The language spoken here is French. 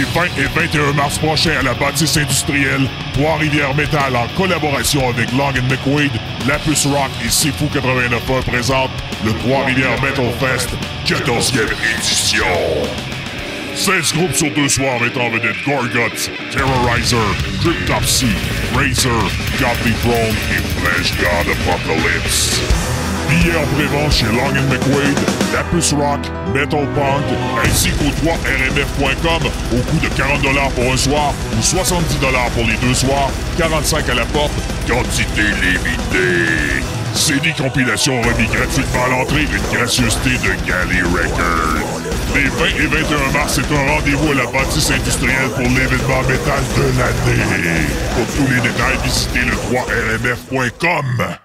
les 20 et 21 mars prochains à la bâtisse industrielle, Trois-Rivières Metal, en collaboration avec Long & McQuaid, Lapuce Rock et Sifu 89.1 présente le Trois-Rivières Metal Fest 14e édition. 16 groupes sur 2 soirs mettant en vedette Gorguts, Terrorizer, Cryptopsy, Razor, God Dethroned et Fleshgod Apocalypse. Billets en prévente chez Long & McQuaid, Lapuce Rock, Metal Punk, ainsi qu'au 3RMF.com au coût de 40$ pour un soir ou 70$ pour les 2 soirs, 45$ à la porte, quantité limitée. CD compilation remis gratuitement à l'entrée, une gracieuseté de Galley Records. Les 20 et 21 mars, c'est un rendez-vous à la bâtisse industrielle pour l'événement métal de l'année. Pour tous les détails, visitez le 3RMF.com.